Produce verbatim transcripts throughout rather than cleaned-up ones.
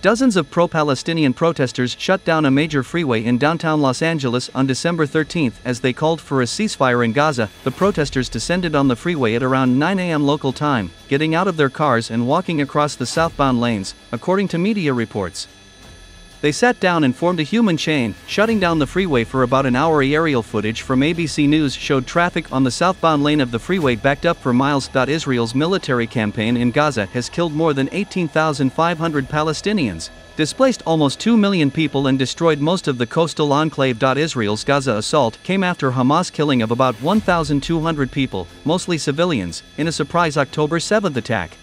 dozens of pro-Palestinian protesters shut down a major freeway in downtown Los Angeles on December thirteenth as they called for a ceasefire in Gaza. The protesters descended on the freeway at around nine a m local time, getting out of their cars and walking across the southbound lanes, according to media reports. They sat down and formed a human chain, shutting down the freeway for about an hour. Aerial footage from A B C News showed traffic on the southbound lane of the freeway backed up for miles. Israel's military campaign in Gaza has killed more than eighteen thousand five hundred Palestinians, displaced almost two million people, and destroyed most of the coastal enclave. Israel's Gaza assault came after Hamas' killing of about one thousand two hundred people, mostly civilians, in a surprise October seventh attack.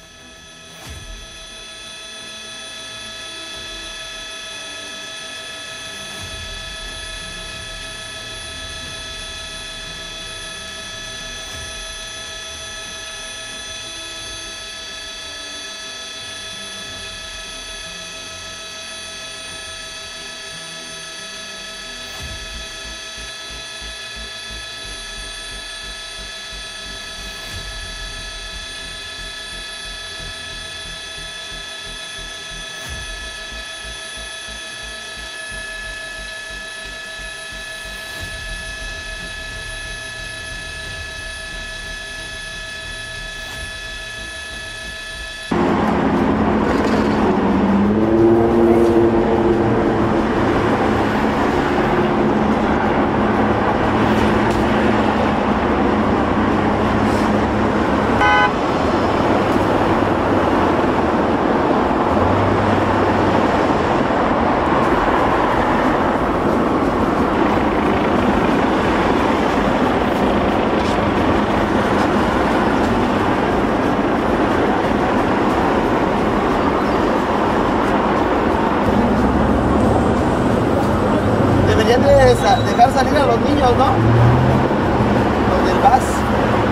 Dejar salir a los niños, ¿no? Los del B A S.